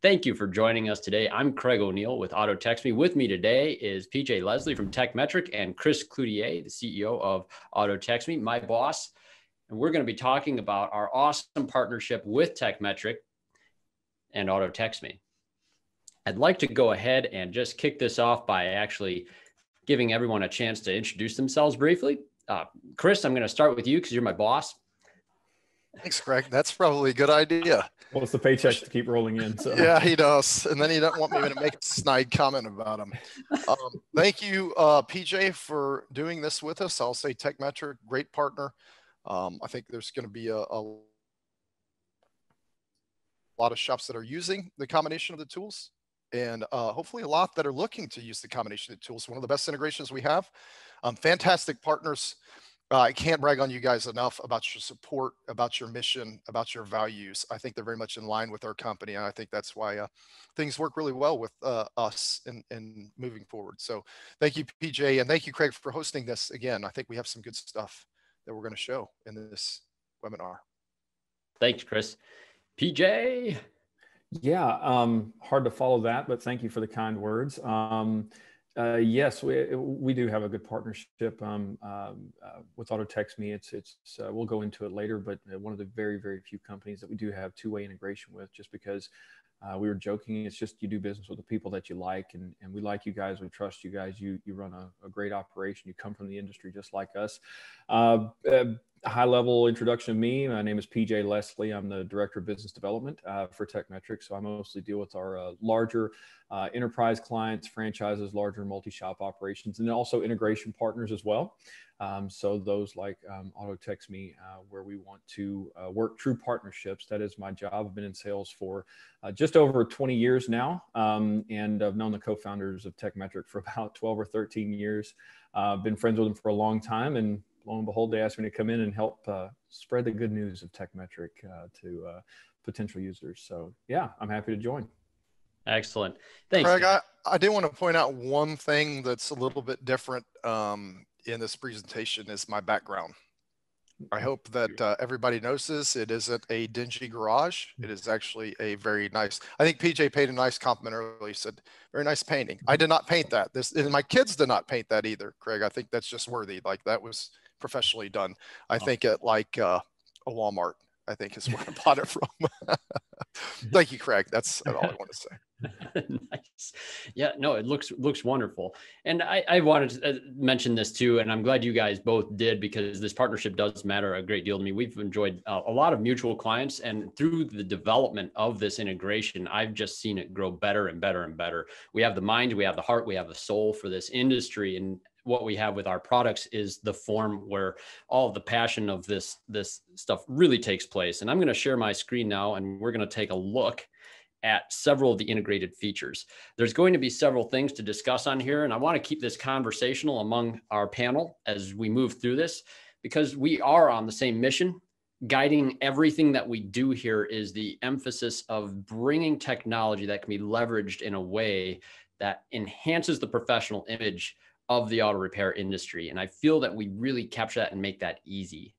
Thank you for joining us today. I'm Craig O'Neill with autotext.me. With me today is PJ Leslie from Tekmetric and Chris Cloutier, the CEO of autotext.me, my boss. And we're going to be talking about our awesome partnership with Tekmetric and autotext.me. I'd like to go ahead and just kick this off by actually giving everyone a chance to introduce themselves briefly. Chris, I'm going to start with you because you're my boss. Thanks, Craig. That's probably a good idea. Well, it's the paychecks to keep rolling in. So. Yeah, he does. And then he doesn't want me to make a snide comment about him. Thank you, PJ, for doing this with us. I'll say Tekmetric, great partner. I think there's going to be a lot of shops that are using the combination of the tools and hopefully a lot that are looking to use the combination of the tools. One of the best integrations we have. Fantastic partners. I can't brag on you guys enough about your support, about your mission, about your values. I think they're very much in line with our company. And I think that's why things work really well with us in moving forward. So thank you, PJ. And thank you, Craig, for hosting this again. I think we have some good stuff that we're going to show in this webinar. Thanks, Chris. PJ? Yeah, hard to follow that, but thank you for the kind words. Yes, we do have a good partnership with autotext.me. It's we'll go into it later, but one of the very few companies that we do have two-way integration with. Just because we were joking, it's just you do business with the people that you like, and we like you guys. We trust you guys. You run a great operation. You come from the industry just like us. High-level introduction of me. My name is PJ Leslie. I'm the Director of Business Development for Tekmetric. So I mostly deal with our larger enterprise clients, franchises, larger multi-shop operations, and also integration partners as well. So those like autotext.me, where we want to work true partnerships. That is my job. I've been in sales for just over 20 years now, and I've known the co-founders of Tekmetric for about 12 or 13 years. I've been friends with them for a long time, and lo and behold, they asked me to come in and help spread the good news of Tekmetric to potential users. So yeah, I'm happy to join. Excellent. Thanks. Craig, I do want to point out one thing that's a little bit different in this presentation is my background. I hope that everybody notices it isn't a dingy garage. It is actually a very nice, I think PJ paid a nice compliment earlier. He said, very nice painting. I did not paint that. And my kids did not paint that either, Craig. I think that's just worthy. Like that was professionally done. I think at like a Walmart, I think is where I bought it from. Thank you, Craig. That's all I want to say. Nice. Yeah, no, it looks wonderful. And I wanted to mention this too, and I'm glad you guys both did because this partnership does matter a great deal to me. We've enjoyed a lot of mutual clients, and through the development of this integration, I've just seen it grow better and better and better. We have the mind, we have the heart, we have the soul for this industry, and what we have with our products is the form where all the passion of this stuff really takes place. And I'm going to share my screen now, and we're going to take a look at several of the integrated features. There's going to be several things to discuss on here, and I want to keep this conversational among our panel as we move through this, because we are on the same mission. Guiding everything that we do here is the emphasis of bringing technology that can be leveraged in a way that enhances the professional image of the auto repair industry. And I feel that we really capture that and make that easy.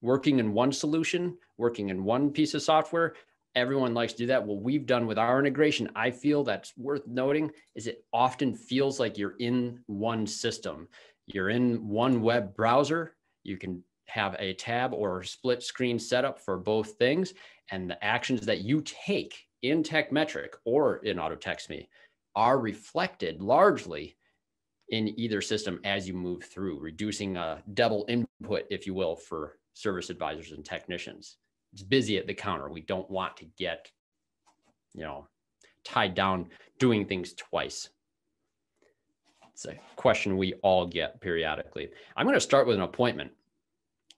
Working in one solution, working in one piece of software, everyone likes to do that. What we've done with our integration, I feel that's worth noting, is it often feels like you're in one system. You're in one web browser. You can have a tab or split screen setup for both things. And the actions that you take in Tekmetric or in autotext.me are reflected largely in either system as you move through, reducing a double input, if you will, for service advisors and technicians. It's busy at the counter. We don't want to get, tied down doing things twice. It's a question we all get periodically. I'm going to start with an appointment.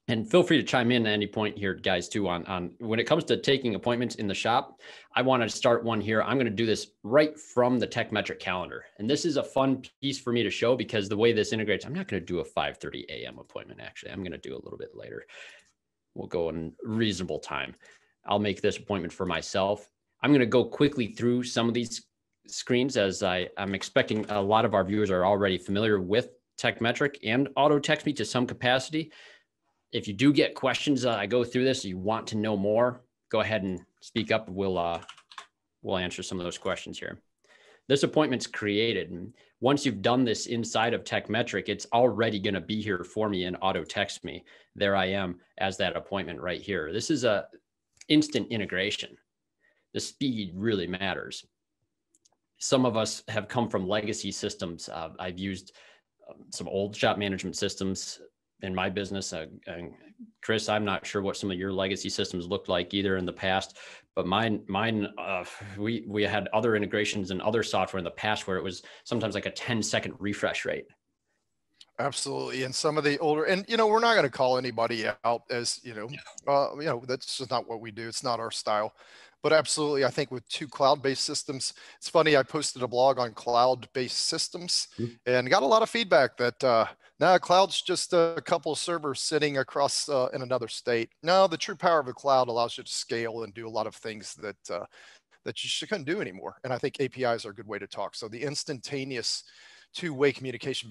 And feel free to chime in at any point here, guys, too, on when it comes to taking appointments in the shop. I want to start one here. I'm going to do this right from the Tekmetric calendar. And this is a fun piece for me to show because the way this integrates, I'm not going to do a 5:30 a.m. appointment, actually. I'm going to do a little bit later. We'll go in reasonable time. I'll make this appointment for myself. I'm going to go quickly through some of these screens as I'm expecting a lot of our viewers are already familiar with Tekmetric and autotext.me to some capacity. If you do get questions, I go through this, you want to know more, go ahead and speak up. We'll we'll answer some of those questions here. This appointment's created. And once you've done this inside of Tekmetric, it's already going to be here for me in auto text me. There I am as that appointment right here. This is a instant integration. The speed really matters. Some of us have come from legacy systems. I've used some old shop management systems in my business. And Chris, I'm not sure what some of your legacy systems looked like either in the past, but mine, we had other integrations and other software in the past where it was sometimes like a 10-second refresh rate. Absolutely. And some of the older, and you know, we're not going to call anybody out as, you know, yeah. That's just not what we do. It's not our style, but absolutely. I think with two cloud-based systems, it's funny. I posted a blog on cloud-based systems and got a lot of feedback that, now cloud's just a couple of servers sitting across in another state. No, the true power of the cloud allows you to scale and do a lot of things that, that you couldn't do anymore. And I think APIs are a good way to talk. So the instantaneous two-way communication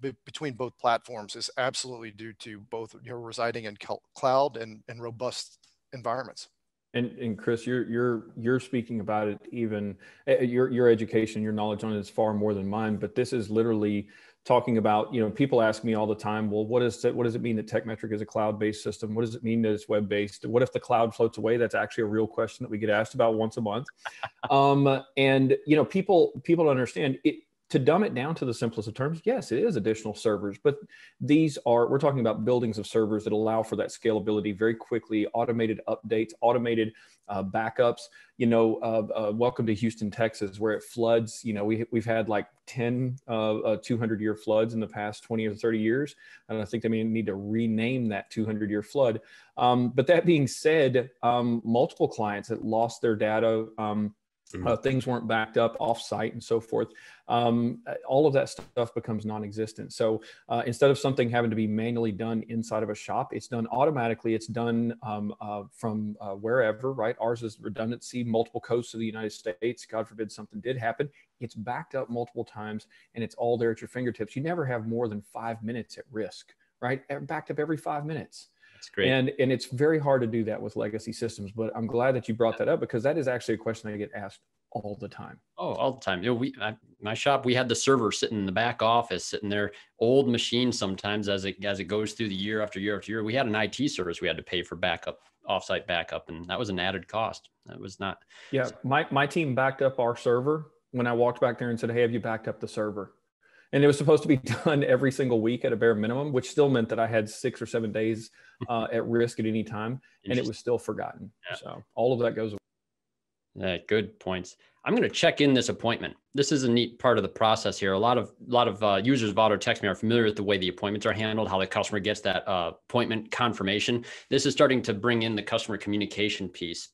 between both platforms is absolutely due to both residing in cloud and robust environments. And Chris, you're speaking about it even your education, your knowledge on it is far more than mine. But this is literally talking about, people ask me all the time, well, what does it mean that Tekmetric is a cloud-based system? What does it mean that it's web-based? What if the cloud floats away? That's actually a real question that we get asked about once a month. And people don't understand it. To dumb it down to the simplest of terms, yes, it is additional servers, but these are, we're talking about buildings of servers that allow for that scalability very quickly, automated updates, automated backups. Welcome to Houston, Texas, where it floods. We've had like 10 200-year floods in the past 20 or 30 years. And I think they may need to rename that 200-year flood. But that being said, multiple clients that lost their data, things weren't backed up off-site and so forth. All of that stuff becomes non-existent. So instead of something having to be manually done inside of a shop, it's done automatically. It's done from wherever, right? Ours is redundancy, multiple coasts of the United States. God forbid something did happen. It's backed up multiple times and it's all there at your fingertips. You never have more than 5 minutes at risk, right? Backed up every 5 minutes. Great. And it's very hard to do that with legacy systems, but I'm glad that you brought that up because that is actually a question I get asked all the time. Oh, all the time. My shop, we had the server sitting in the back office, sitting there, old machine sometimes as it goes through the year after year after year. We had an IT service we had to pay for backup, offsite backup, and that was an added cost. That was not. Yeah, my team backed up our server when I walked back there and said, hey, have you backed up the server? And it was supposed to be done every single week at a bare minimum, which still meant that I had 6 or 7 days at risk at any time, and it was still forgotten. Yeah. So all of that goes away. Yeah, good points. I'm going to check in this appointment. This is a neat part of the process here. A lot of users of AutoTextMe are familiar with the way the appointments are handled, how the customer gets that appointment confirmation. This is starting to bring in the customer communication piece.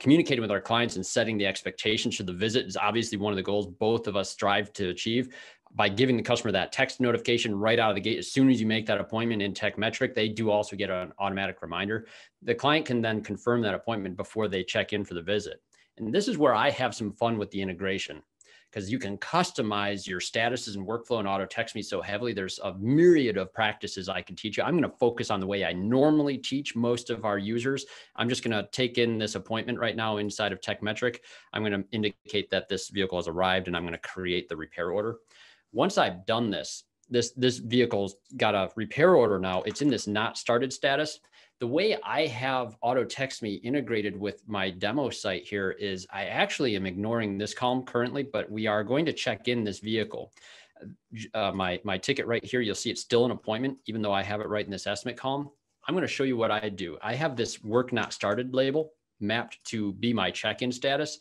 Communicating with our clients and setting the expectations for the visit is obviously one of the goals both of us strive to achieve. By giving the customer that text notification right out of the gate, as soon as you make that appointment in Tekmetric, they do also get an automatic reminder. The client can then confirm that appointment before they check in for the visit. And this is where I have some fun with the integration because you can customize your statuses and workflow and auto text me so heavily. There's a myriad of practices I can teach you. I'm going to focus on the way I normally teach most of our users. I'm just going to take in this appointment right now inside of Tekmetric. I'm going to indicate that this vehicle has arrived and I'm going to create the repair order. Once I've done this vehicle's got a repair order now, it's in this not started status. The way I have AutoTextMe integrated with my demo site here is I actually am ignoring this column currently, but we are going to check in this vehicle. My ticket right here, you'll see it's still an appointment, even though I have it right in this estimate column. I'm going to show you what I do. I have this work not started label mapped to be my check-in status.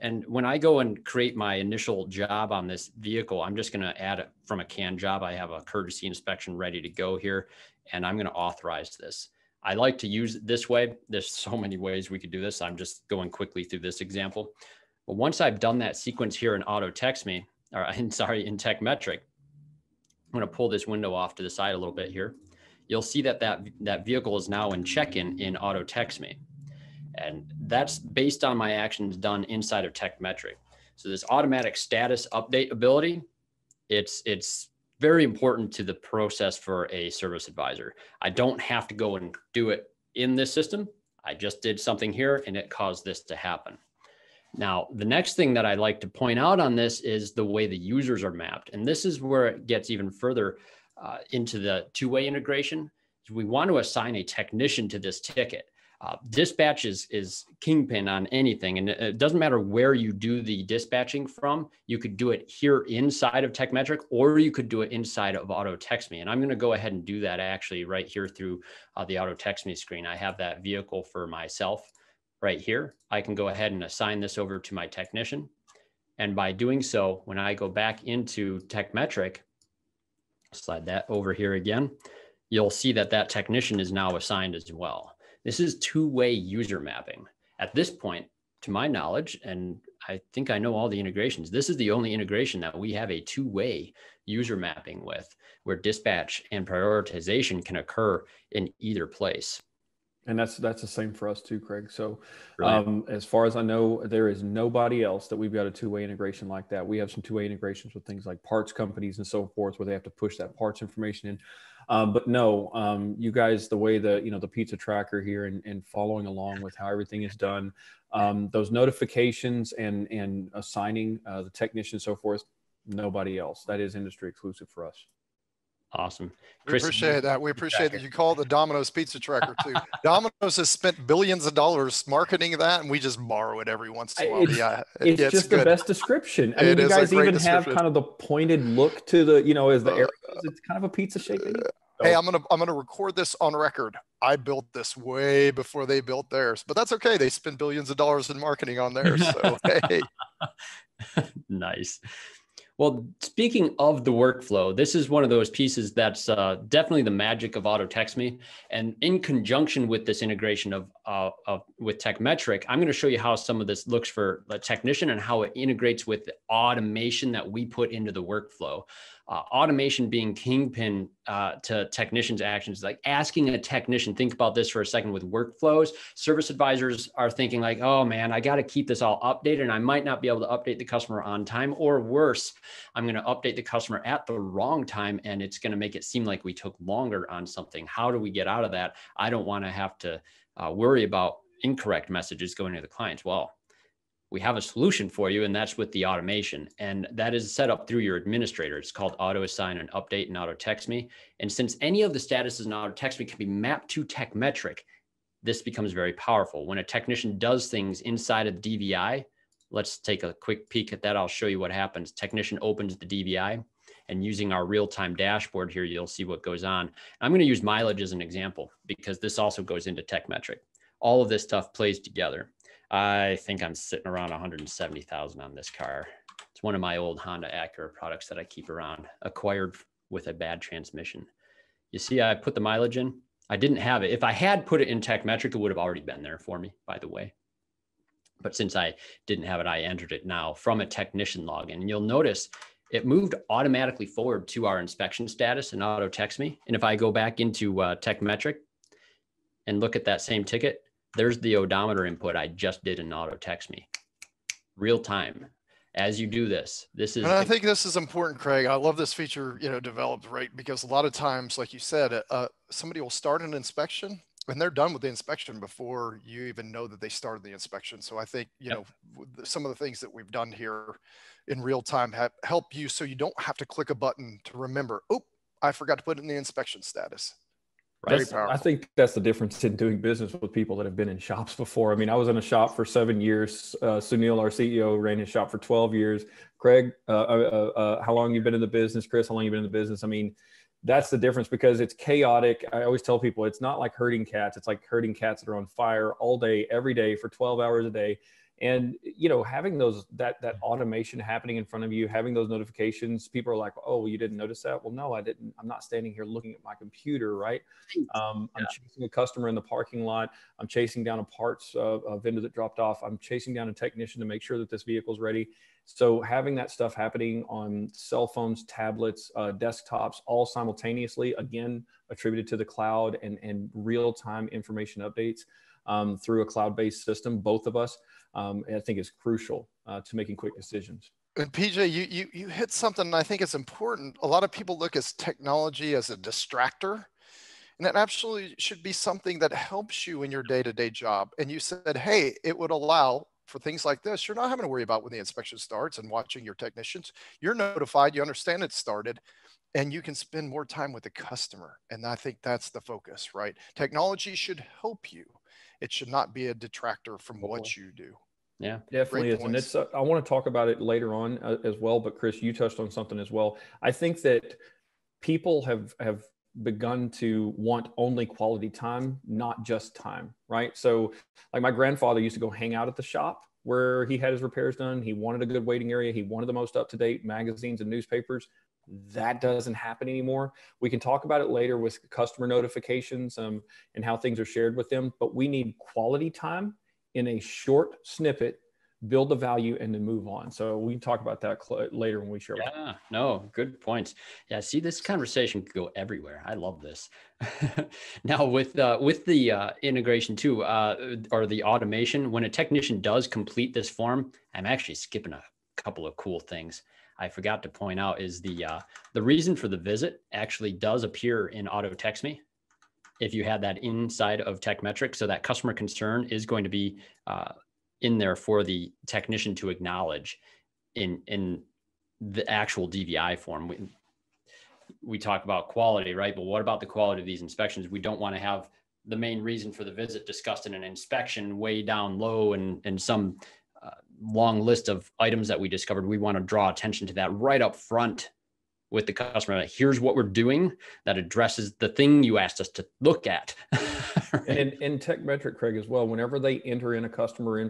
And when I go and create my initial job on this vehicle, I'm just going to add it from a canned job. I have a courtesy inspection ready to go here, and I'm going to authorize this. I like to use it this way. There's so many ways we could do this. I'm just going quickly through this example. But once I've done that sequence here in AutoTextMe, in Tekmetric, I'm going to pull this window off to the side a little bit here. You'll see that vehicle is now in check-in in AutoTextMe. And that's based on my actions done inside of Tekmetric. So this automatic status update ability, it's very important to the process for a service advisor. I don't have to go and do it in this system. I just did something here and it caused this to happen. Now, the next thing that I'd like to point out on this is the way the users are mapped. And this is where it gets even further into the two-way integration. We want to assign a technician to this ticket. Dispatch is kingpin on anything, and it doesn't matter where you do the dispatching from. You could do it here inside of Tekmetric, or you could do it inside of AutoTextMe. And I'm going to go ahead and do that actually right here through the AutoTextMe screen. I have that vehicle for myself right here. I can go ahead and assign this over to my technician. And by doing so, when I go back into Tekmetric, slide that over here again, you'll see that that technician is now assigned as well. This is two-way user mapping. At this point, to my knowledge, and I think I know all the integrations, this is the only integration that we have a two-way user mapping with, where dispatch and prioritization can occur in either place. And that's the same for us too, Craig. So as far as I know, there is nobody else that we've got a two-way integration like that. We have some two-way integrations with things like parts companies and so forth, where they have to push that parts information in. But no, you guys, the way the, the pizza tracker here and following along with how everything is done, those notifications and assigning the technician and so forth, nobody else. That is industry exclusive for us. Awesome. Chris, we appreciate that. We appreciate that you call the Domino's pizza tracker too. Domino's has spent billions of dollars marketing that, and we just borrow it every once in a while. It's just good. The best description. I mean, you guys even have kind of the pointed look to the, as the arrows. It's kind of a pizza shape. Hey, I'm gonna record this on record. I built this way before they built theirs, but that's okay. They spend billions of dollars in marketing on theirs. So hey, nice. Well, speaking of the workflow, this is one of those pieces that's definitely the magic of AutoTextMe. And in conjunction with this integration with Tekmetric, I'm going to show you how some of this looks for the technician and how it integrates with the automation that we put into the workflow. Automation being kingpin to technicians' actions, like asking a technician, think about this for a second with workflows. Service advisors are thinking like, oh man, I got to keep this all updated and I might not be able to update the customer on time, or worse, I'm going to update the customer at the wrong time and it's going to make it seem like we took longer on something. How do we get out of that? I don't want to have to worry about incorrect messages going to the clients. Well, we have a solution for you, and that's with the automation. And that is set up through your administrator. It's called Auto Assign and Update in AutoTextMe. And since any of the statuses in AutoTextMe can be mapped to Tekmetric, this becomes very powerful. When a technician does things inside of DVI, let's take a quick peek at that. I'll show you what happens. Technician opens the DVI, and using our real-time dashboard here, you'll see what goes on. I'm going to use mileage as an example because this also goes into Tekmetric. All of this stuff plays together. I think I'm sitting around 170,000 on this car. It's one of my old Honda Acura products that I keep around, acquired with a bad transmission. You see, I put the mileage in. I didn't have it. If I had put it in Tekmetric, it would have already been there for me, by the way. But since I didn't have it, I entered it now from a technician login. And you'll notice it moved automatically forward to our inspection status in AutoTextMe. And if I go back into Tekmetric and look at that same ticket, there's the odometer input I just did in AutoTextMe, real time. As you do this, this is. And I think this is important, Craig. I love this feature, developed, right? Because a lot of times, like you said, somebody will start an inspection and they're done with the inspection before you even know that they started the inspection. So I think, you know, some of the things that we've done here in real time help you, so you don't have to click a button to remember, oh, I forgot to put in the inspection status. I think that's the difference in doing business with people that have been in shops before. I mean, I was in a shop for 7 years. Sunil, our CEO, ran his shop for 12 years. Craig, how long you been in the business? Chris, how long you been in the business? I mean, that's the difference, because it's chaotic. I always tell people it's not like herding cats. It's like herding cats that are on fire all day, every day for 12 hours a day. And, having those, that automation happening in front of you, having those notifications, people are like, oh, well, you didn't notice that. Well, no, I didn't. I'm not standing here looking at my computer, right? I'm chasing a customer in the parking lot. I'm chasing down a parts vendor that dropped off. I'm chasing down a technician to make sure that this vehicle's ready. So having that stuff happening on cell phones, tablets, desktops, all simultaneously, again, attributed to the cloud and real-time information updates through a cloud-based system, both of us, I think is crucial to making quick decisions. And PJ, you hit something, and I think it's important. A lot of people look at technology as a distractor, and that absolutely should be something that helps you in your day-to-day job. And you said, hey, it would allow for things like this, you're not having to worry about when the inspection starts and watching your technicians. You're notified, you understand it started, and you can spend more time with the customer. And I think that's the focus, right? Technology should help you. It should not be a detractor from what you do. Yeah, definitely is. And it's, I want to talk about it later on as well, but Chris, you touched on something as well. I think that people have begun to want only quality time, not just time, right? So like my grandfather used to go hang out at the shop where he had his repairs done. He wanted a good waiting area. He wanted the most up-to-date magazines and newspapers. That doesn't happen anymore. We can talk about it later with customer notifications and how things are shared with them, but we need quality time in a short snippet, build the value, and then move on. So we can talk about that later when we share. Yeah, no, good points. Yeah, see, this conversation could go everywhere. I love this. Now with the integration too, or the automation, when a technician does complete this form, I'm actually skipping a couple of cool things I forgot to point out, is the reason for the visit actually does appear in AutoTextMe. If you had that inside of Tekmetric, so that customer concern is going to be in there for the technician to acknowledge in the actual DVI form. We talk about quality, right? But what about the quality of these inspections? We don't want to have the main reason for the visit discussed in an inspection way down low and some long list of items that we discovered. We want to draw attention to that right up front with the customer. Like, here's what we're doing that addresses the thing you asked us to look at. Right? And in Tekmetric, Craig, as well, whenever they enter in a customer,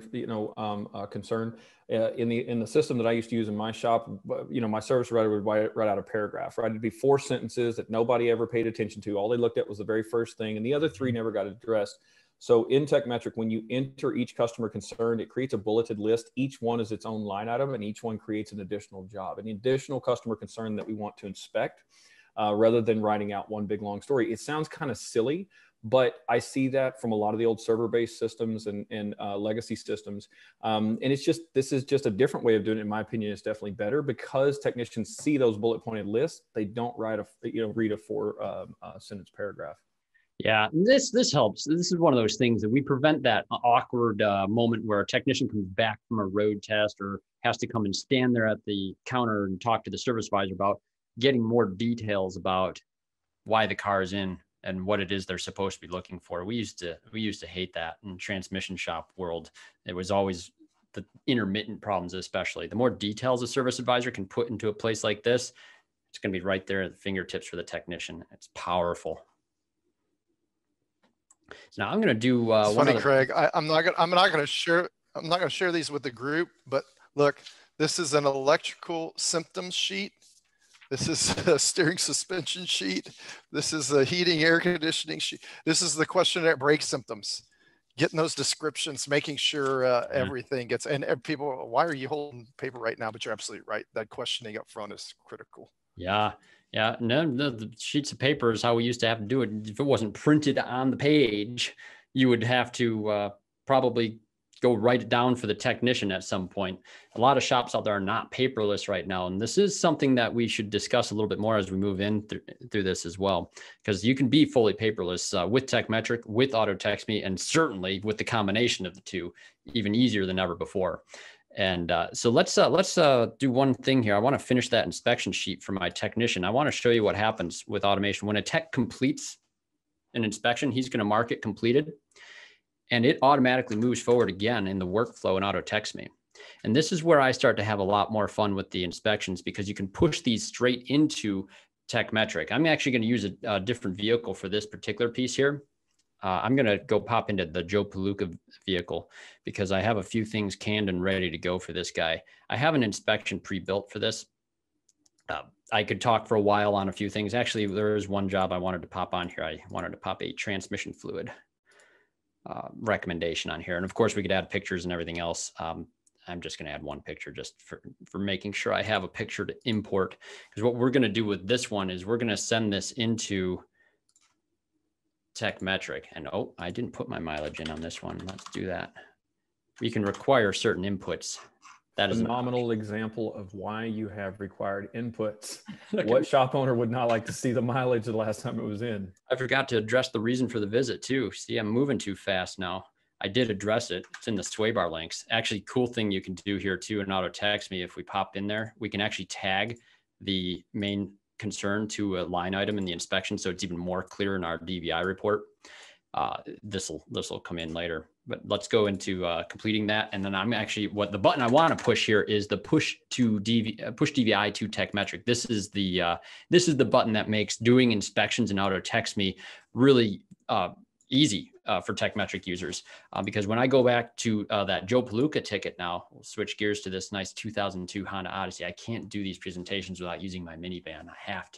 concern in the system that I used to use in my shop, you know, my service writer would write out a paragraph, right? It'd be 4 sentences that nobody ever paid attention to. All they looked at was the very first thing, and the other 3 never got addressed. So in Tekmetric, when you enter each customer concern, it creates a bulleted list. Each one is its own line item, and each one creates an additional job, an additional customer concern that we want to inspect, rather than writing out one big long story. It sounds kind of silly, but I see that from a lot of the old server-based systems and legacy systems. And it's just, this is just a different way of doing it. In my opinion, it's definitely better because technicians see those bullet pointed lists. They don't read a 4-sentence paragraph. Yeah, this helps. This is one of those things that we prevent that awkward moment where a technician comes back from a road test or has to come and stand there at the counter and talk to the service advisor about getting more details about why the car is in and what it is they're supposed to be looking for. We used to hate that in transmission shop world. It was always the intermittent problems, especially. The more details a service advisor can put into a place like this, it's going to be right there at the fingertips for the technician. It's powerful. Now I'm going to do it's funny, Craig. I'm not going to share these with the group. But look, this is an electrical symptoms sheet. This is a steering suspension sheet. This is a heating air conditioning sheet. This is the questionnaire brake symptoms. Getting those descriptions, making sure everything gets. And people, why are you holding paper right now? But you're absolutely right. That questioning up front is critical. Yeah. Yeah, no, the sheets of paper is how we used to have to do it. If it wasn't printed on the page, you would have to probably go write it down for the technician at some point. A lot of shops out there are not paperless right now. And this is something that we should discuss a little bit more as we move in through this as well, because you can be fully paperless with Tekmetric, with AutoTextMe, and certainly with the combination of the two, even easier than ever before. And so let's do one thing here. I want to finish that inspection sheet for my technician. I want to show you what happens with automation. When a tech completes an inspection, he's going to mark it completed, and it automatically moves forward again in the workflow in AutoTextMe. And this is where I start to have a lot more fun with the inspections, because you can push these straight into Tekmetric. I'm actually going to use a different vehicle for this particular piece here. I'm going to go pop into the Joe Palooka vehicle because I have a few things canned and ready to go for this guy. I have an inspection pre-built for this. I could talk for a while on a few things. Actually, there is one job I wanted to pop on here. I wanted to pop a transmission fluid recommendation on here. And of course, we could add pictures and everything else. I'm just going to add one picture just for making sure I have a picture to import. Because what we're going to do with this one is we're going to send this into Tekmetric. And oh, I didn't put my mileage in on this one. Let's do that. We can require certain inputs. That is a nominal example of why you have required inputs. What shop owner would not like to see the mileage the last time it was in? I forgot to address the reason for the visit too. See, I'm moving too fast now. I did address it. It's in the sway bar links. Actually, cool thing you can do here too in AutoText.me, if we pop in there, we can actually tag the main concern to a line item in the inspection, so it's even more clear in our DVI report. This will come in later, but let's go into completing that. And then I'm actually, what the button I want to push here is the push DVI to Tekmetric. This is the button that makes doing inspections in AutoText.me really easy for Tekmetric users. Because when I go back to that Joe Palooka ticket now, we'll switch gears to this nice 2002 Honda Odyssey. I can't do these presentations without using my minivan. I have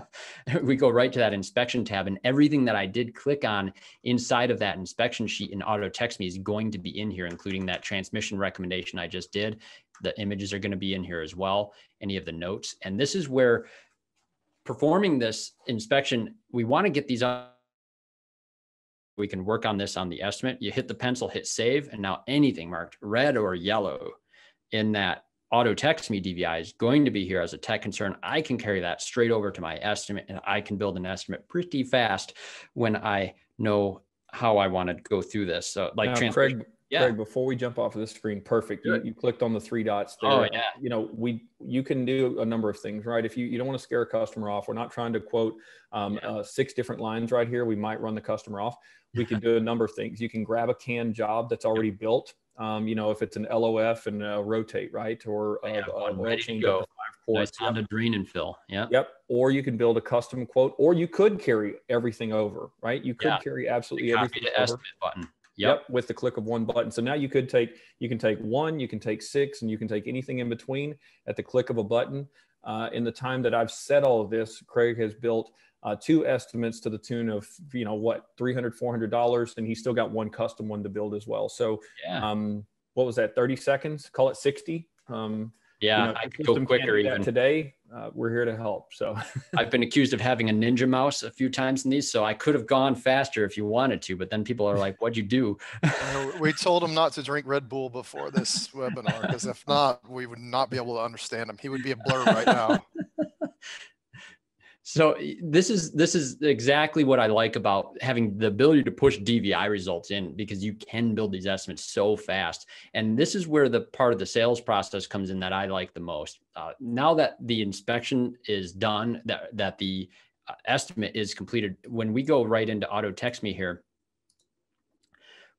to. We go right to that inspection tab, and everything that I did click on inside of that inspection sheet in AutoText.me is going to be in here, including that transmission recommendation I just did. The images are going to be in here as well, any of the notes. And this is where performing this inspection, we want to get these up. We can work on this on the estimate. You hit the pencil, hit save, and now anything marked red or yellow in that AutoText.me DVI is going to be here as a tech concern. I can carry that straight over to my estimate, and I can build an estimate pretty fast when I know how I want to go through this. So like now, Craig, yeah. Craig, before we jump off of this screen, perfect. You clicked on the three dots there. Oh, yeah. You know, you can do a number of things, right? If you don't want to scare a customer off, we're not trying to quote 6 different lines right here. We might run the customer off. We can do a number of things. You can grab a canned job that's already built. You know, if it's an LOF and rotate, right? Or ready to go. Nice on to drain and fill. Yeah. Yep. Or you can build a custom quote, or you could carry everything over, right? You could carry absolutely everything over. Copy to estimate button. Yep. With the click of one button. So now you could take, you can take 1, you can take 6, and you can take anything in between at the click of a button. In the time that I've said all of this, Craig has built 2 estimates to the tune of, you know, what, $300, $400, and he's still got 1 custom one to build as well. So what was that, 30 seconds? Call it 60. Yeah, you know, I could go quicker even. Today, we're here to help. So I've been accused of having a ninja mouse a few times in these, so I could have gone faster if you wanted to, but then people are like, what'd you do? We told him not to drink Red Bull before this webinar, because if not, we would not be able to understand him. He would be a blur right now. So this is exactly what I like about having the ability to push DVI results in, because you can build these estimates so fast. And this is where the part of the sales process comes in that I like the most. Now that the inspection is done, that the estimate is completed, when we go right into AutoText.me here,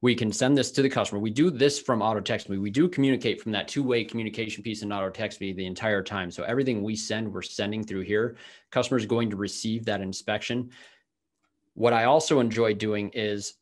we can send this to the customer. We do this from AutoText.me. We do communicate from that two-way communication piece in AutoText.me the entire time. So everything we send, we're sending through here. Customer's going to receive that inspection. What I also enjoy doing is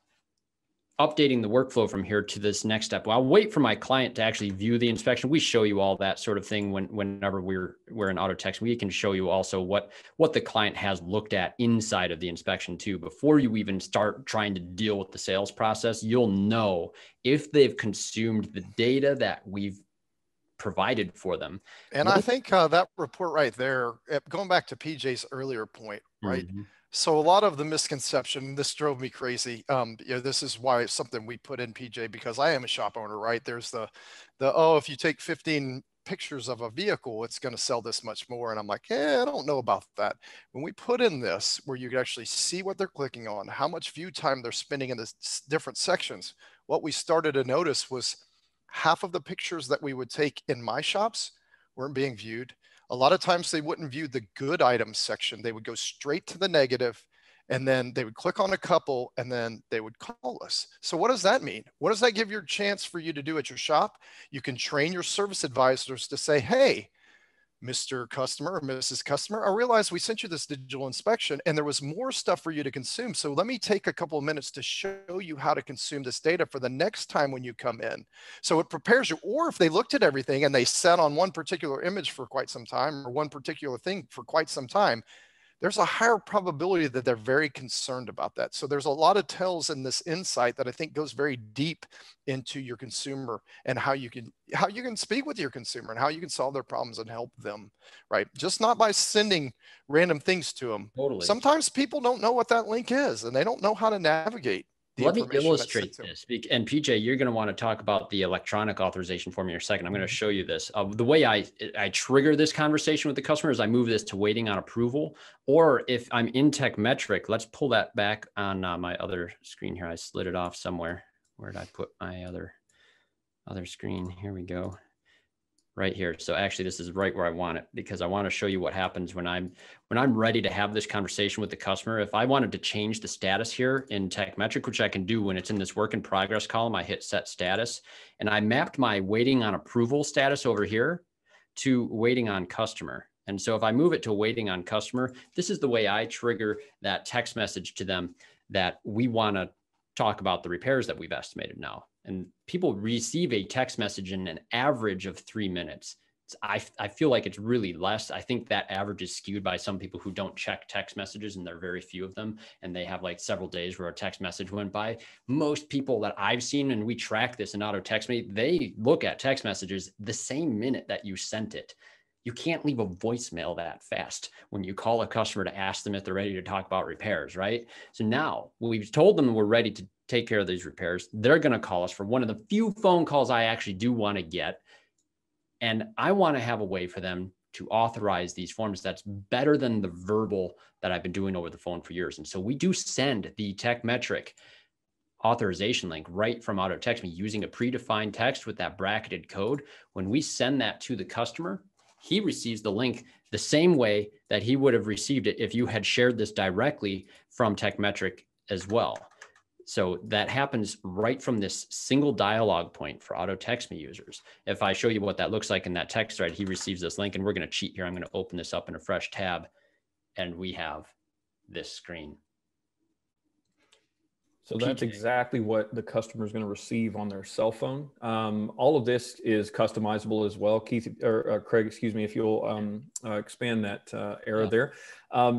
updating the workflow from here to this next step. Well, I'll wait for my client to actually view the inspection. We show you all that sort of thing whenever we're in AutoText.me. We can show you also what the client has looked at inside of the inspection too. Before you even start trying to deal with the sales process, you'll know if they've consumed the data that we've provided for them. And I think that report right there, going back to PJ's earlier point, right? Mm-hmm. So a lot of the misconception, this drove me crazy. You know, this is why it's something we put in PJ, because I am a shop owner, right? There's the oh, if you take 15 pictures of a vehicle, it's going to sell this much more. And I'm like, I don't know about that. When we put in this, where you can actually see what they're clicking on, how much view time they're spending in the different sections, what we started to notice was half of the pictures that we would take in my shops weren't being viewed. A lot of times they wouldn't view the good items section. They would go straight to the negative, and then they would click on a couple, and then they would call us. So what does that mean? What does that give your chance for you to do at your shop? You can train your service advisors to say, hey, Mr. Customer or Mrs. Customer, I realized we sent you this digital inspection and there was more stuff for you to consume. So let me take a couple of minutes to show you how to consume this data for the next time when you come in. So it prepares you. Or if they looked at everything and they sat on one particular image for quite some time, or one particular thing for quite some time, there's a higher probability that they're very concerned about that. So there's a lot of tells in this insight that I think goes very deep into your consumer and how you can speak with your consumer and how you can solve their problems and help them, right? Just not by sending random things to them. Totally. Sometimes people don't know what that link is, and they don't know how to navigate Let me illustrate this. And PJ, you're going to want to talk about the electronic authorization form in a second. I'm going to show you this. The way I trigger this conversation with the customer is I move this to waiting on approval. Or if I'm in Tekmetric, let's pull that back on my other screen here. I slid it off somewhere. Where did I put my other screen? Here we go. Right here. So actually, this is right where I want it, because I want to show you what happens when I'm ready to have this conversation with the customer. If I wanted to change the status here in Tekmetric, which I can do when it's in this work in progress column, I hit set status, and I mapped my waiting on approval status over here to waiting on customer. And so if I move it to waiting on customer, this is the way I trigger that text message to them that we want to talk about the repairs that we've estimated now. And people receive a text message in an average of 3 minutes. I feel like it's really less. I think that average is skewed by some people who don't check text messages, and there are very few of them. And they have like several days where a text message went by. Most people that I've seen, and we track this in AutoTextMe, they look at text messages the same minute that you sent it. You can't leave a voicemail that fast when you call a customer to ask them if they're ready to talk about repairs, right? So now we've told them we're ready to take care of these repairs. They're going to call us for one of the few phone calls I actually do want to get. And I want to have a way for them to authorize these forms that's better than the verbal that I've been doing over the phone for years. And so we do send the Tekmetric authorization link right from AutoTextMe using a predefined text with that bracketed code. When we send that to the customer, he receives the link the same way that he would have received it if you had shared this directly from Tekmetric as well. So that happens right from this single dialogue point for AutoTextMe users. If I show you what that looks like in that text thread, he receives this link, and we're going to cheat here. I'm going to open this up in a fresh tab, and we have this screen. So that's exactly what the customer is going to receive on their cell phone. All of this is customizable as well, Keith or Craig, excuse me, if you'll expand that arrow there,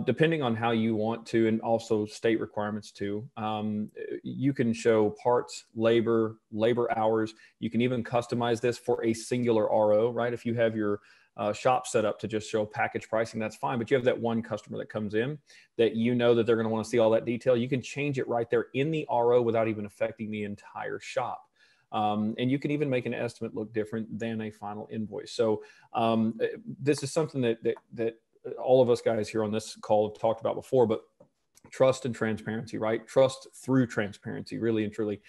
depending on how you want to, and also state requirements too. You can show parts, labor hours. You can even customize this for a singular RO, right? If you have your shop set up to just show package pricing, that's fine. But you have that one customer that comes in that you know that they're going to want to see all that detail. You can change it right there in the RO without even affecting the entire shop. And you can even make an estimate look different than a final invoice. So this is something that all of us guys here on this call have talked about before, but trust and transparency, right? Trust through transparency, really and truly.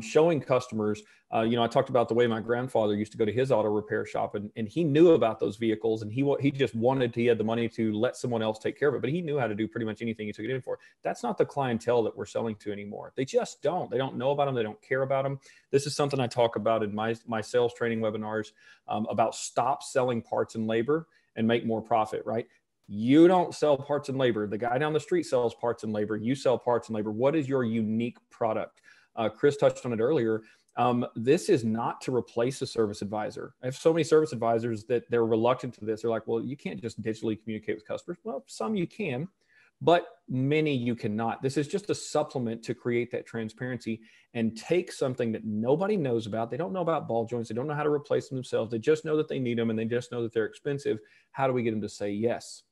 Showing customers, you know, I talked about the way my grandfather used to go to his auto repair shop, and he knew about those vehicles, and he just wanted, he had the money to let someone else take care of it, but he knew how to do pretty much anything he took it in for. That's not the clientele that we're selling to anymore. They just don't. They don't know about them. They don't care about them. This is something I talk about in my sales training webinars about stop selling parts and labor and make more profit, right? You don't sell parts and labor. The guy down the street sells parts and labor. You sell parts and labor. What is your unique product? Chris touched on it earlier. This is not to replace a service advisor. I have so many service advisors that they're reluctant to this. They're like, well, you can't just digitally communicate with customers. Well, some you can, but many you cannot. This is just a supplement to create that transparency and take something that nobody knows about. They don't know about ball joints. They don't know how to replace them themselves. They just know that they need them, and they just know that they're expensive. How do we get them to say yes?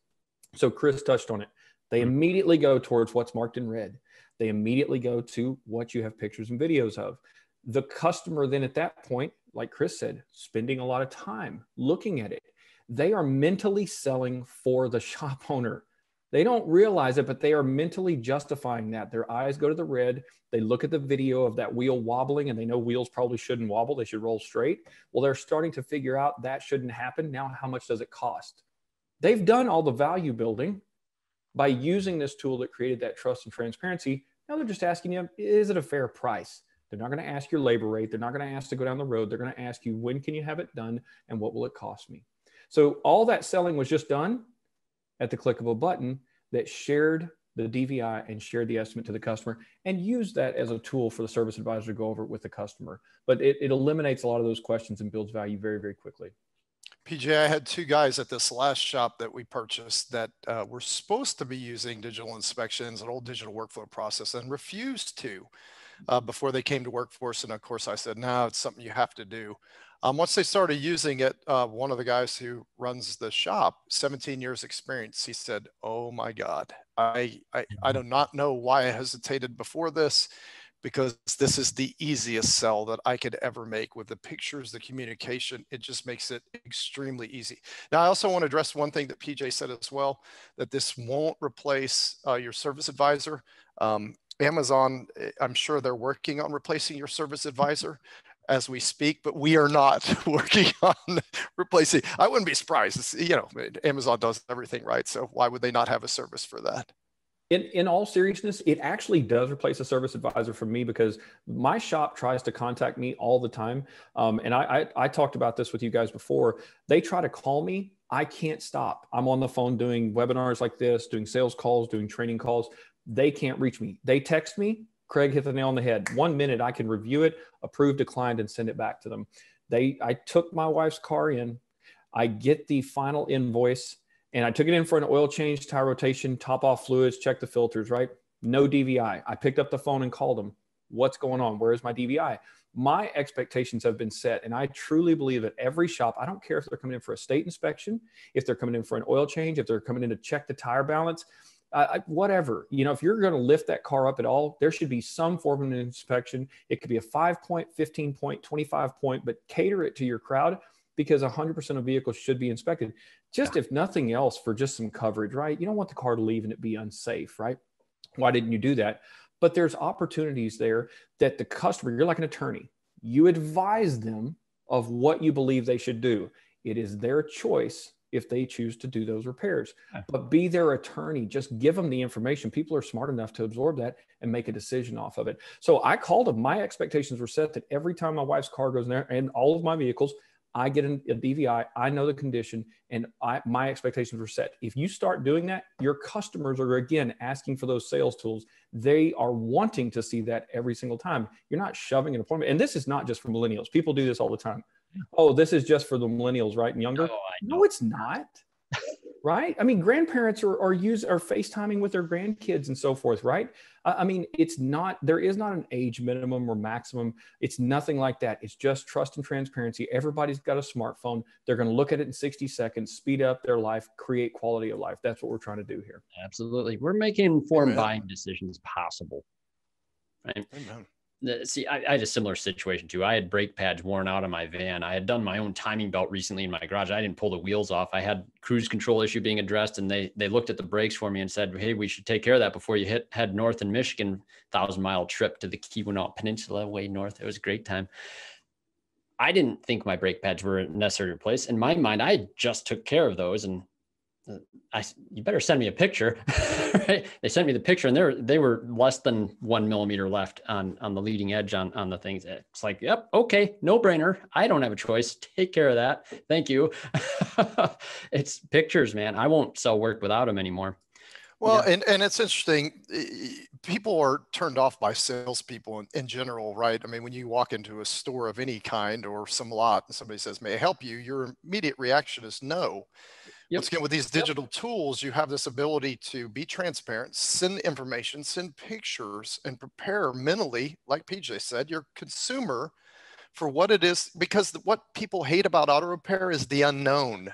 So Chris touched on it. They immediately go towards what's marked in red. They immediately go to what you have pictures and videos of. The customer then at that point, like Chris said, spending a lot of time looking at it. They are mentally selling for the shop owner. They don't realize it, but they are mentally justifying that. Their eyes go to the red. They look at the video of that wheel wobbling, and they know wheels probably shouldn't wobble. They should roll straight. Well, they're starting to figure out that shouldn't happen. Now, how much does it cost? They've done all the value building by using this tool that created that trust and transparency. Now they're just asking you, is it a fair price? They're not going to ask your labor rate. They're not going to ask to go down the road. They're going to ask you, when can you have it done, and what will it cost me? So all that selling was just done at the click of a button that shared the DVI and shared the estimate to the customer, and use that as a tool for the service advisor to go over it with the customer. But it eliminates a lot of those questions and builds value very, very quickly. PJ, I had two guys at this last shop that we purchased that were supposed to be using digital inspections, an old digital workflow process, and refused to before they came to Workforce. And of course, I said, no, it's something you have to do. Once they started using it, one of the guys who runs the shop, 17 years experience, he said, oh my God, I do not know why I hesitated before this. because this is the easiest sell that I could ever make with the pictures, the communication. It just makes it extremely easy. Now, I also want to address one thing that PJ said as well, that this won't replace your service advisor. Amazon, I'm sure they're working on replacing your service advisor as we speak, but we are not working on replacing. I wouldn't be surprised. It's, you know, Amazon does everything right. So why would they not have a service for that? In all seriousness, it actually does replace a service advisor for me, because my shop tries to contact me all the time. And I talked about this with you guys before. They try to call me. I can't stop. I'm on the phone doing webinars like this, doing sales calls, doing training calls. They can't reach me. They text me. Craig hit the nail on the head. 1 minute, I can review it, approve, declined, and send it back to them. I took my wife's car in. I get the final invoice, and I took it in for an oil change, tire rotation, top off fluids, check the filters, right? No DVI. I picked up the phone and called them. What's going on? Where is my DVI? My expectations have been set. And I truly believe that every shop, I don't care if they're coming in for a state inspection, if they're coming in for an oil change, if they're coming in to check the tire balance, whatever, you know, if you're going to lift that car up at all, there should be some form of an inspection. It could be a 5 point, 15 point, 25 point, but cater it to your crowd, because 100% of vehicles should be inspected. Just if nothing else, for just some coverage, right? You don't want the car to leave and it be unsafe, right? Why didn't you do that? But there's opportunities there that the customer, you're like an attorney, you advise them of what you believe they should do. It is their choice if they choose to do those repairs, but be their attorney, just give them the information. People are smart enough to absorb that and make a decision off of it. So I called them, my expectations were set that every time my wife's car goes in there and all of my vehicles, I get a DVI, I know the condition, and my expectations were set. If you start doing that, your customers are again asking for those sales tools. They are wanting to see that every single time. You're not shoving an appointment. And this is not just for millennials. People do this all the time. Oh, this is just for the millennials, right? And younger. No, it's not. Right? I mean, grandparents are FaceTiming with their grandkids and so forth, right? I mean, it's not, there is not an age minimum or maximum. It's nothing like that. It's just trust and transparency. Everybody's got a smartphone. They're going to look at it in 60 seconds, speed up their life, create quality of life. That's what we're trying to do here. Absolutely. We're making informed buying decisions possible. Right? Amen. See, I had a similar situation too. I had brake pads worn out on my van. I had done my own timing belt recently in my garage. I didn't pull the wheels off. I had cruise control issue being addressed, and they looked at the brakes for me and said, hey, we should take care of that before you head north in Michigan, 1,000-mile trip to the Keweenaw Peninsula, way north. It was a great time. I didn't think my brake pads were necessary to replace. In my mind, I just took care of those, and you better send me a picture. Right? They sent me the picture, and they were less than 1 millimeter left on the leading edge on the things. It's like, yep, okay, no brainer. I don't have a choice. Take care of that. Thank you. It's pictures, man. I won't sell work without them anymore. Well, yeah. And it's interesting. People are turned off by salespeople in general, right? I mean, when you walk into a store of any kind or some lot and somebody says, may I help you? Your immediate reaction is no. Yep. Once again, with these digital tools, you have this ability to be transparent, send information, send pictures, and prepare mentally, like PJ said, your consumer for what it is, because what people hate about auto repair is the unknown.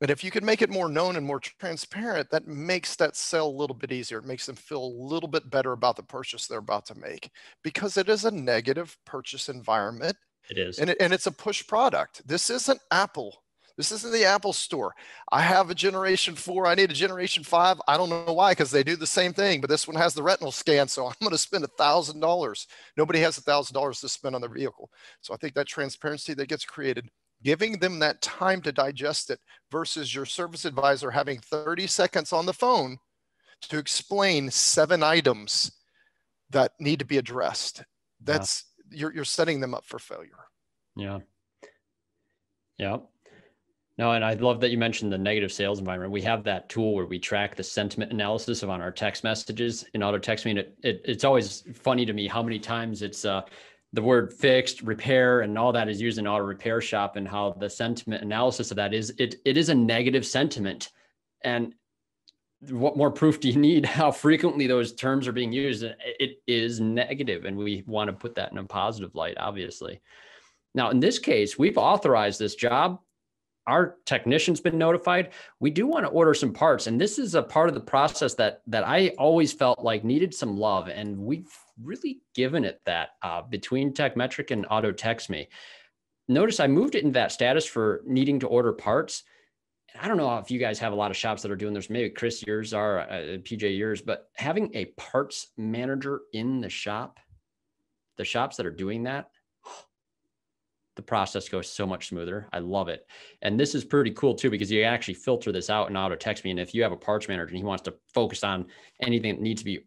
But if you can make it more known and more transparent, that makes that sell a little bit easier. It makes them feel a little bit better about the purchase they're about to make, because it is a negative purchase environment. It is. And it's a push product. This isn't Apple. This isn't the Apple store. I have a generation 4. I need a generation 5. I don't know why, because they do the same thing, but this one has the retinal scan. So I'm going to spend $1,000. Nobody has $1,000 to spend on their vehicle. So I think that transparency that gets created, giving them that time to digest it, versus your service advisor having 30 seconds on the phone to explain 7 items that need to be addressed. That's, yeah, you're setting them up for failure. Yeah. Yeah. No, and I love that you mentioned the negative sales environment. We have that tool where we track the sentiment analysis on our text messages in autotext.me. And it's always funny to me how many times it's the word fixed, repair, and all that is used in auto repair shop, and how the sentiment analysis of that is it is a negative sentiment. And what more proof do you need how frequently those terms are being used? It is negative, and we want to put that in a positive light, obviously. Now, in this case, we've authorized this job. our technician's been notified. We do want to order some parts. And this is a part of the process that I always felt like needed some love. And we've really given it that between Tekmetric and autotext.me. Notice I moved it into that status for needing to order parts. And I don't know if you guys have a lot of shops that are doing this. Maybe Chris, yours are, PJ, yours, but having a parts manager in the shop, the shops that are doing that, the process goes so much smoother. I love it. And this is pretty cool too, because you actually filter this out in autotext.me. And if you have a parts manager and he wants to focus on anything that needs to be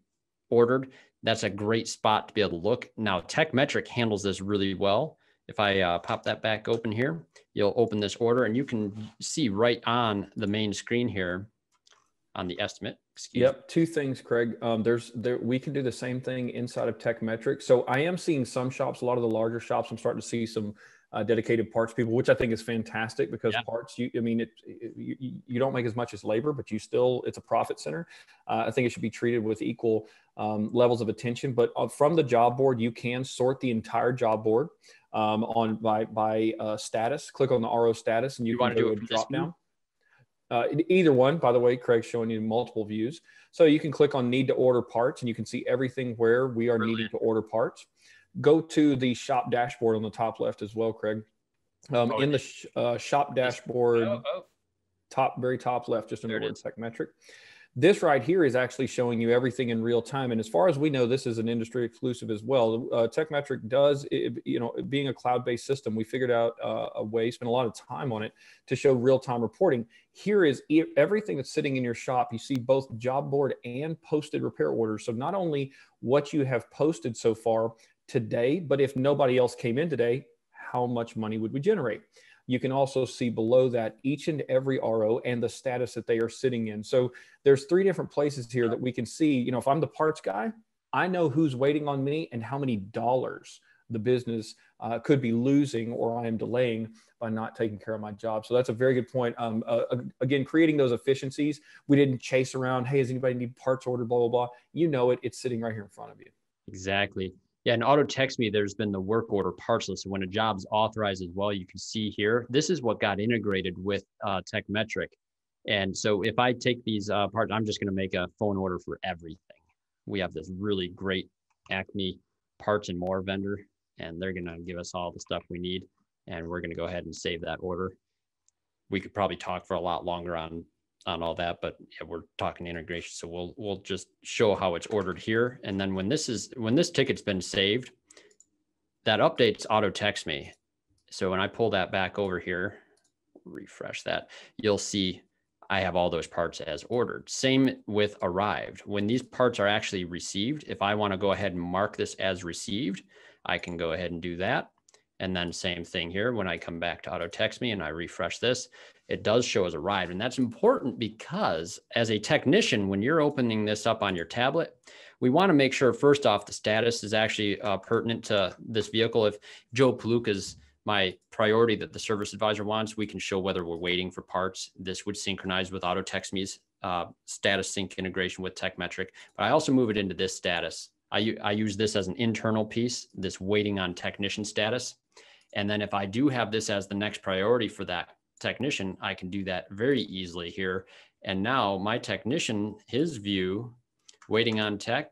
ordered, that's a great spot to be able to look. Now, Tekmetric handles this really well. If I pop that back open here, you'll open this order and you can see right on the main screen here on the estimate. Yep. Two things, Craig. We can do the same thing inside of Tekmetric. So I am seeing some shops, a lot of the larger shops, I'm starting to see some dedicated parts people, which I think is fantastic, because parts, you don't make as much as labor, but you still, it's a profit center. I think it should be treated with equal levels of attention. But from the job board, you can sort the entire job board by status. Click on the RO status, and you can do a drop down. Either one, by the way, Craig's showing you multiple views. So you can click on need to order parts and you can see everything where we are needing to order parts. Go to the shop dashboard on the top left as well, Craig. In the shop dashboard, very top left, just in the word Tekmetric. This right here is actually showing you everything in real time. And as far as we know, this is an industry exclusive as well. Tekmetric does, being a cloud-based system, we figured out a way, spent a lot of time on it to show real-time reporting. Here is everything that's sitting in your shop. You see both job board and posted repair orders. So not only what you have posted so far today, but if nobody else came in today, how much money would we generate? You can also see below that each and every RO and the status that they are sitting in. So there's three different places here that we can see, if I'm the parts guy, I know who's waiting on me and how many dollars the business could be losing or I am delaying by not taking care of my job. So that's a very good point. Again, creating those efficiencies. We didn't chase around, hey, does anybody need parts ordered, blah, blah, blah. You know it, it's sitting right here in front of you. Exactly. Yeah, and autotext.me, there's been the work order parts list. So when a job's authorized as well, you can see here, this is what got integrated with Tekmetric. And so if I take these parts, I'm just going to make a phone order for everything. We have this really great Acme Parts and More vendor, and they're going to give us all the stuff we need. And we're going to go ahead and save that order. We could probably talk for a lot longer on all that, but yeah, we're talking integration. So we'll just show how it's ordered here. And then when this ticket's been saved, that updates autotext.me. So when I pull that back over here, refresh that, you'll see I have all those parts as ordered. Same with arrived. When these parts are actually received, if I want to go ahead and mark this as received, I can go ahead and do that. And then same thing here, when I come back to autotext.me and I refresh this, it does show as arrived. And that's important because as a technician, when you're opening this up on your tablet, we wanna make sure first off, the status is actually pertinent to this vehicle. If Joe Palooka is my priority that the service advisor wants, we can show whether we're waiting for parts. This would synchronize with autotext.me's status sync integration with Tekmetric, but I also move it into this status. I use this as an internal piece, this waiting on technician status. And then if I do have this as the next priority for that technician, I can do that very easily here. And now my technician, his view, waiting on tech,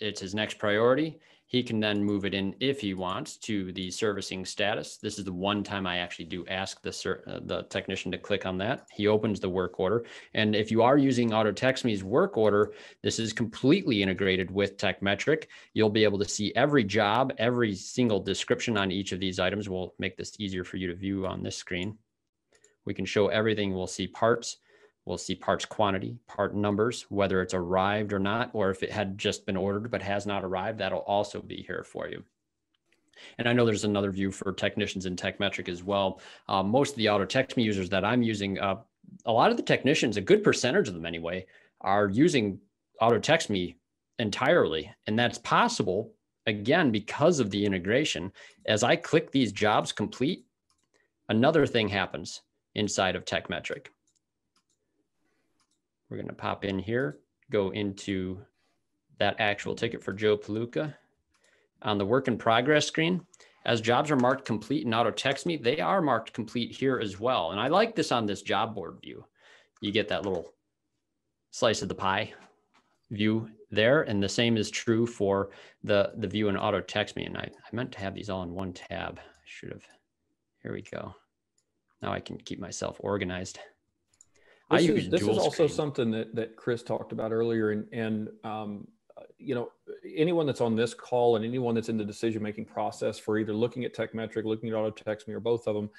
it's his next priority. He can then move it in if he wants to the servicing status. This is the one time I actually do ask the technician to click on that. He opens the work order. And if you are using autotext.me's work order, this is completely integrated with Tekmetric. You'll be able to see every job, every single description on each of these items. We'll make this easier for you to view on this screen. We can show everything. We'll see parts. We'll see parts quantity, part numbers, whether it's arrived or not, or if it had just been ordered but has not arrived, that'll also be here for you. And I know there's another view for technicians in Tekmetric as well. Most of the autotext.me users that I'm using, a lot of the technicians, a good percentage of them anyway, are using autotext.me entirely. And that's possible, again, because of the integration. As I click these jobs complete, another thing happens inside of Tekmetric. We're going to pop in here, go into that actual ticket for Joe Palooka. On the work in progress screen, As jobs are marked complete in auto-text.me, they are marked complete here as well. And I like this on this job board view. You get that little slice of the pie view there. And the same is true for the view in auto-text.me. And I meant to have these all in one tab. I should have. Here we go. Now I can keep myself organized. This is also something that Chris talked about earlier. And you know, anyone that's on this call and anyone that's in the decision-making process for either looking at Tekmetric, looking at autotext.me, or both of them,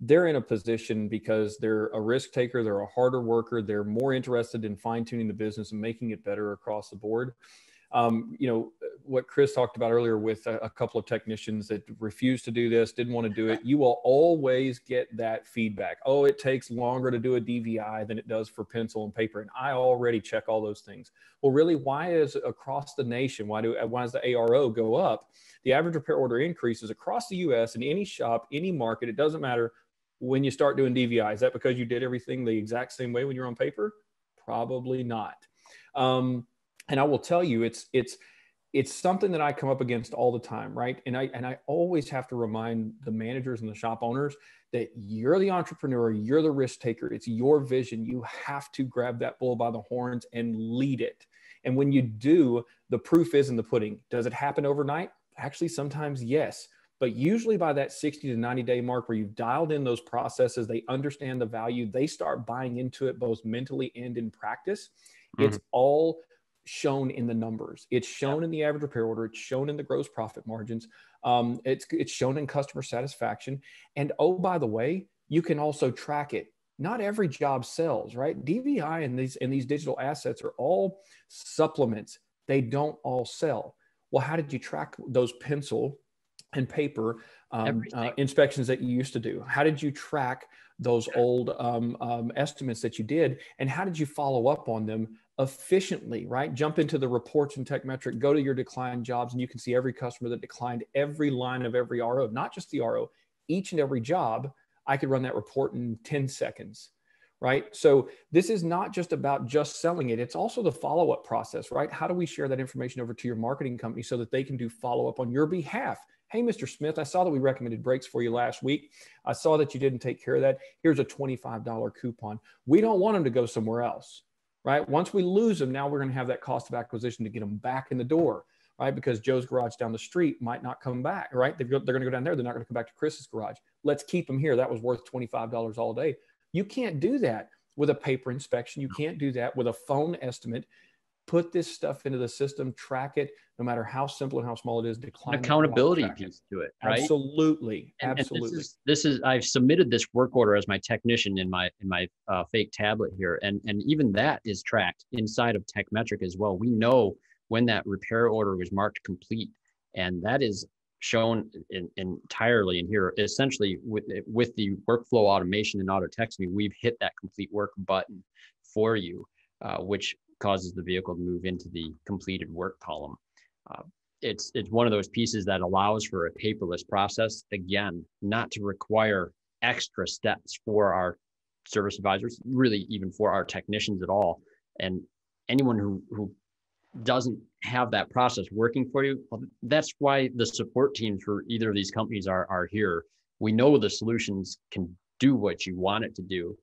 they're in a position because they're a risk taker, they're a harder worker, they're more interested in fine-tuning the business and making it better across the board. You know, what Chris talked about earlier with a couple of technicians that refused to do this, didn't want to do it, you will always get that feedback. Oh, it takes longer to do a DVI than it does for pencil and paper. And I already check all those things. Well, really, why is across the nation, why does the ARO go up? The average repair order increases across the US in any shop, any market, it doesn't matter when you start doing DVI. Is that because you did everything the exact same way when you're on paper? Probably not. And I will tell you, it's something that I come up against all the time, right? And I always have to remind the managers and the shop owners that you're the entrepreneur, you're the risk taker, it's your vision. You have to grab that bull by the horns and lead it. And when you do, the proof is in the pudding. Does it happen overnight? Actually, sometimes yes. But usually by that 60 to 90 day mark where you've dialed in those processes, they understand the value, they start buying into it both mentally and in practice. Mm-hmm. It's all shown in the numbers. It's shown in the average repair order. It's shown in the gross profit margins. It's shown in customer satisfaction. And oh, by the way, you can also track it. Not every job sells, right? DVI and these digital assets are all supplements. They don't all sell. Well, how did you track those pencil and paper inspections that you used to do? How did you track those old estimates that you did? And how did you follow up on them efficiently, right? Jump into the reports in Tekmetric, go to your declined jobs, and you can see every customer that declined, every line of every RO, not just the RO, each and every job. I could run that report in 10 seconds, right? So this is not just about just selling it. It's also the follow-up process, right? How do we share that information over to your marketing company so that they can do follow-up on your behalf? Hey, Mr. Smith, I saw that we recommended brakes for you last week. I saw that you didn't take care of that. Here's a $25 coupon. We don't want them to go somewhere else, right? Once we lose them, now we're going to have that cost of acquisition to get them back in the door, right? Because Joe's garage down the street might not come back, right? They're going to go down there. They're not going to come back to Chris's garage. Let's keep them here. That was worth $25 all day. You can't do that with a paper inspection. You can't do that with a phone estimate. Put this stuff into the system, track it, no matter how simple and how small it is. Decline accountability piece to it, right? Absolutely, absolutely. And this is I've submitted this work order as my technician in my fake tablet here, and even that is tracked inside of Tekmetric as well. We know when that repair order was marked complete, and that is shown entirely in here. Essentially, with the workflow automation in autotext.me, we've hit that complete work button for you, which causes the vehicle to move into the completed work column. It's one of those pieces that allows for a paperless process, again, not to require extra steps for our service advisors, really even for our technicians at all. And anyone who doesn't have that process working for you, well, that's why the support teams for either of these companies are here. We know the solutions can do what you want it to do.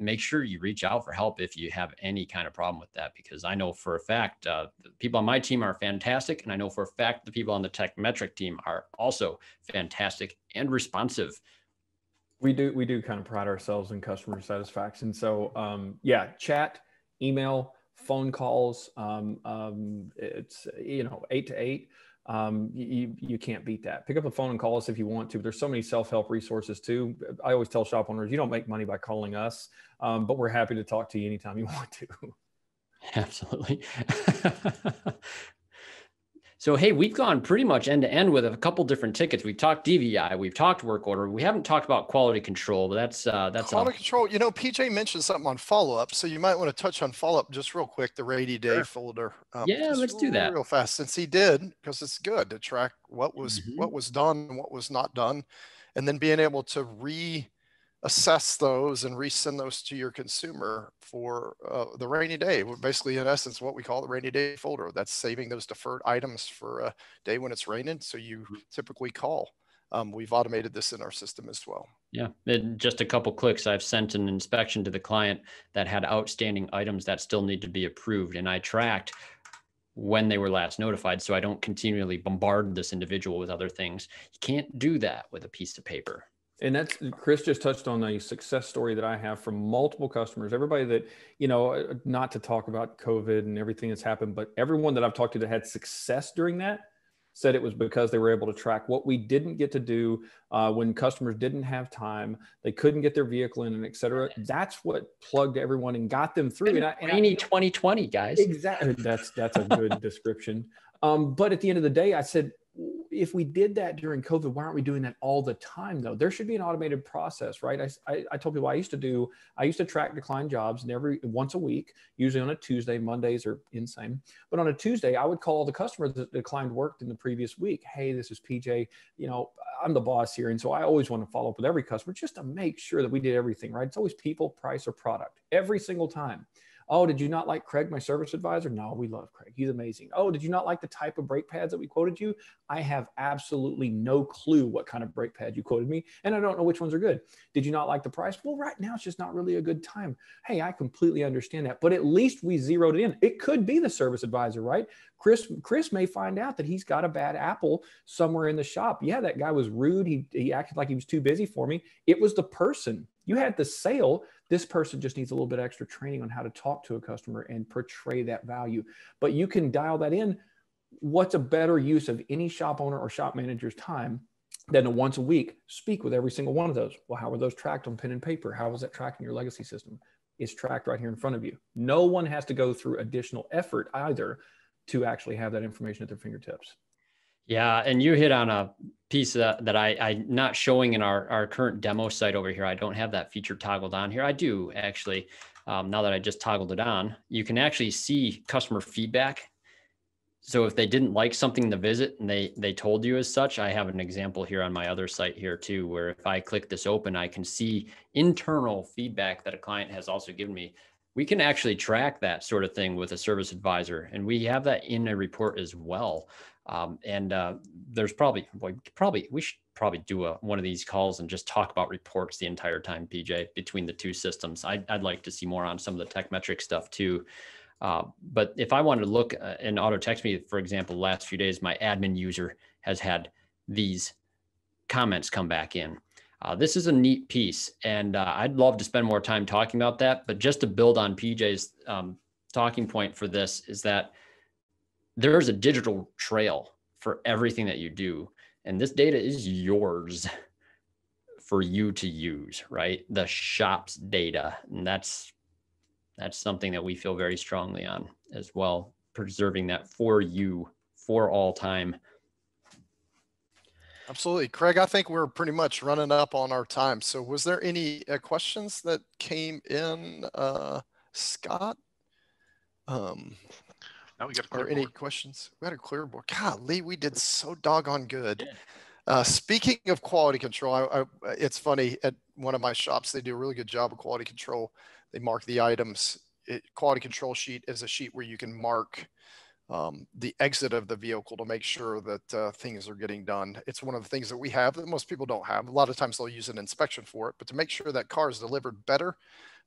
Make sure you reach out for help if you have any kind of problem with that, because I know for a fact the people on my team are fantastic, and I know for a fact the people on the Tekmetric team are also fantastic and responsive. We do kind of pride ourselves in customer satisfaction. So yeah, chat, email, phone calls, it's, you know, 8 to 8. You can't beat that. Pick up a phone and call us if you want to. But there's so many self-help resources too. I always tell shop owners, you don't make money by calling us, but we're happy to talk to you anytime you want to. Absolutely. So, hey, we've gone pretty much end to end with a couple different tickets. We've talked DVI, we've talked work order. We haven't talked about quality control, but that's quality control. You know, PJ mentioned something on follow-up, so you might want to touch on follow-up just real quick, the rainy day folder. Yeah, let's do that real fast, since he did, because it's good to track what was done and what was not done, and then being able to assess those and resend those to your consumer for the rainy day. We're basically, in essence, what we call the rainy day folder. That's saving those deferred items for a day when it's raining. So you typically call. We've automated this in our system as well. Yeah, in just a couple clicks, I've sent an inspection to the client that had outstanding items that still need to be approved. And I tracked when they were last notified, so I don't continually bombard this individual with other things. You can't do that with a piece of paper. And that's, Chris just touched on a success story that I have from multiple customers. Everybody that, you know, not to talk about COVID and everything that's happened, but everyone that I've talked to that had success during that said it was because they were able to track what we didn't get to do when customers didn't have time, they couldn't get their vehicle in, and et cetera. That's what plugged everyone and got them through. And rainy 2020, guys. Exactly. That's a good description. But at the end of the day, I said, if we did that during COVID, why aren't we doing that all the time though? There should be an automated process, right? I told people I used to track declined jobs, and once a week, usually on a Tuesday. Mondays are insane. But on a Tuesday, I would call the customer that declined work in the previous week. Hey, this is PJ, you know, I'm the boss here. And so I always want to follow up with every customer just to make sure that we did everything, right? It's always people, price, or product every single time. Oh, did you not like Craig, my service advisor? No, we love Craig. He's amazing. Oh, did you not like the type of brake pads that we quoted you? I have absolutely no clue what kind of brake pad you quoted me, and I don't know which ones are good. Did you not like the price? Well, right now it's just not really a good time. Hey, I completely understand that, but at least we zeroed it in. It could be the service advisor, right? Chris may find out that he's got a bad apple somewhere in the shop. Yeah, that guy was rude. He acted like he was too busy for me. It was the person. You had the sale. This person just needs a little bit extra training on how to talk to a customer and portray that value. But you can dial that in. What's a better use of any shop owner or shop manager's time than to once a week speak with every single one of those? Well, how are those tracked on pen and paper? How is that tracked in your legacy system? It's tracked right here in front of you. No one has to go through additional effort either to actually have that information at their fingertips. Yeah, and you hit on a piece that I'm not showing in our current demo site over here. I don't have that feature toggled on here. I do actually, now that I just toggled it on, you can actually see customer feedback. So if they didn't like something in the visit and they told you as such, I have an example here on my other site here too, where if I click this open, I can see internal feedback that a client has also given me. We can actually track that sort of thing with a service advisor, and we have that in a report as well. There's we should probably do one of these calls and just talk about reports the entire time, PJ, between the two systems. I'd like to see more on some of the Tekmetric stuff too. But if I wanted to look in AutoTextMe, for example, the last few days, my admin user has had these comments come back in. This is a neat piece, and I'd love to spend more time talking about that. But just to build on PJ's talking point for this is that there's a digital trail for everything that you do. And this data is yours for you to use, right? The shop's data. And that's something that we feel very strongly on as well, preserving that for you for all time. Absolutely. Craig, I think we're pretty much running up on our time. So was there any questions that came in, Scott? Now we got a clear board. Any questions? We had a clear board. Golly, we did so doggone good. Yeah. Speaking of quality control, it's funny, at one of my shops, they do a really good job of quality control. They mark the items. Quality control sheet is a sheet where you can mark the exit of the vehicle to make sure that things are getting done. It's one of the things that we have that most people don't have. A lot of times they'll use an inspection for it, but to make sure that car is delivered better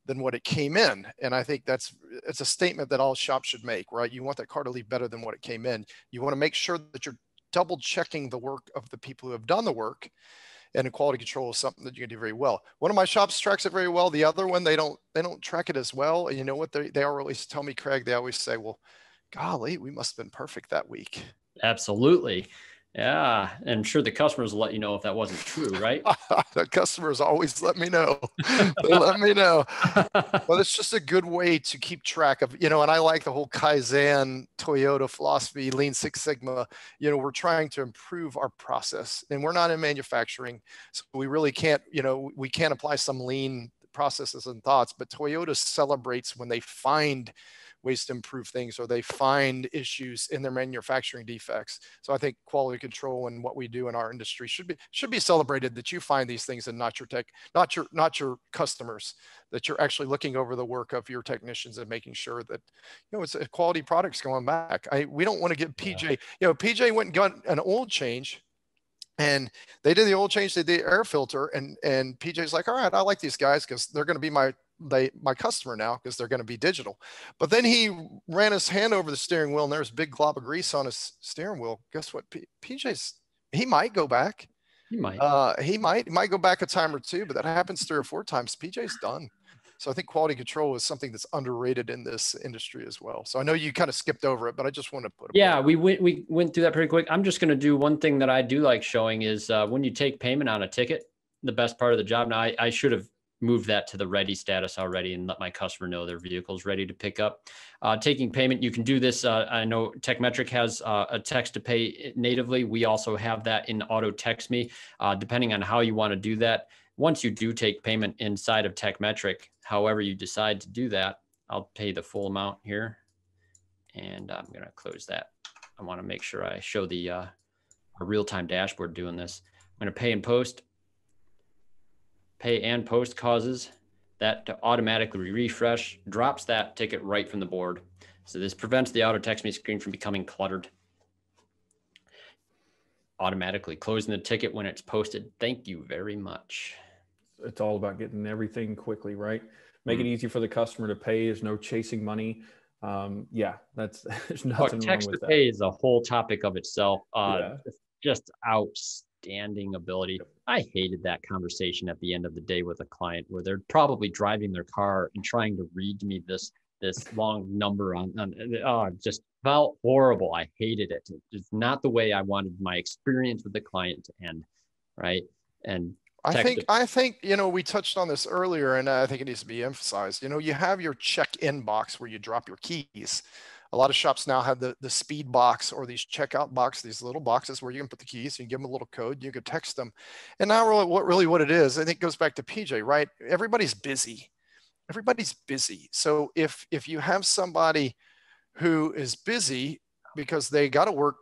than what it came in. And I think it's a statement that all shops should make, right? You want that car to leave better than what it came in. You want to make sure that you're double checking the work of the people who have done the work, and quality control is something that you can do very well. One of my shops tracks it very well. The other one, they don't track it as well. And you know what they always tell me, Craig, they always say, well, golly, we must've been perfect that week. Absolutely. Yeah, and I'm sure the customers will let you know if that wasn't true, right? The customers always let me know. They let me know. Well, it's just a good way to keep track of, you know, and I like the whole Kaizen, Toyota philosophy, Lean Six Sigma. You know, we're trying to improve our process, and we're not in manufacturing, so we really can't, you know, we can't apply some lean processes and thoughts, but Toyota celebrates when they find ways to improve things, or they find issues in their manufacturing defects. So I think quality control and what we do in our industry should be celebrated, that you find these things and not your customers, that you're actually looking over the work of your technicians and making sure that, you know, it's a quality product's going back. We don't want to give PJ, yeah. You know, PJ went and got an oil change, and they did the oil change, they did the air filter, and PJ's like, all right, I like these guys because they're going to be my customer now because they're going to be digital. But then he ran his hand over the steering wheel and there's a big glob of grease on his steering wheel. Guess what? PJ's, he might go back. He might. He might go back a time or two, but that happens 3 or 4 times. PJ's done. So I think quality control is something that's underrated in this industry as well. So I know you kind of skipped over it, but I just want to put it. Yeah, we went through that pretty quick. I'm just going to do one thing that I do like showing is when you take payment on a ticket, the best part of the job. Now, I should have moved that to the ready status already and let my customer know their vehicle's ready to pick up. Taking payment, you can do this. I know Tekmetric has a text to pay natively. We also have that in AutoText.me, depending on how you want to do that. Once you do take payment inside of Tekmetric, however you decide to do that, I'll pay the full amount here. And I'm going to close that. I want to make sure I show the real-time dashboard doing this. I'm going to pay and post. Pay and post causes that to automatically refresh, drops that ticket right from the board. So this prevents the AutoText.me screen from becoming cluttered. Automatically closing the ticket when it's posted. Thank you very much. It's all about getting everything quickly, right? Make it easy for the customer to pay. There's no chasing money. Yeah, there's nothing wrong with that. Pay is a whole topic of itself. Just outstanding ability. I hated that conversation at the end of the day with a client where they're probably driving their car and trying to read me this long number on just felt horrible. I hated it. It's not the way I wanted my experience with the client to end, right? And I think, you know, we touched on this earlier, and I think it needs to be emphasized. You know, you have your check-in box where you drop your keys. A lot of shops now have the speed box or these checkout box, these little boxes where you can put the keys, you can give them a little code, you can text them. And now really what it is, I think it goes back to PJ, right? Everybody's busy. Everybody's busy. So if you have somebody who is busy because they got to work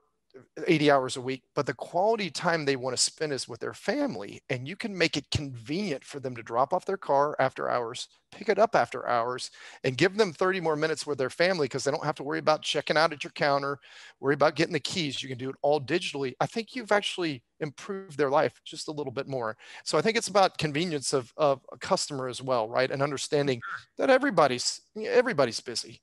80 hours a week, but the quality time they want to spend is with their family, and you can make it convenient for them to drop off their car after hours, pick it up after hours, and give them 30 more minutes with their family because they don't have to worry about checking out at your counter, worry about getting the keys. You can do it all digitally. I think you've actually improved their life just a little bit more. So I think it's about convenience of a customer as well, right? And understanding that everybody's busy.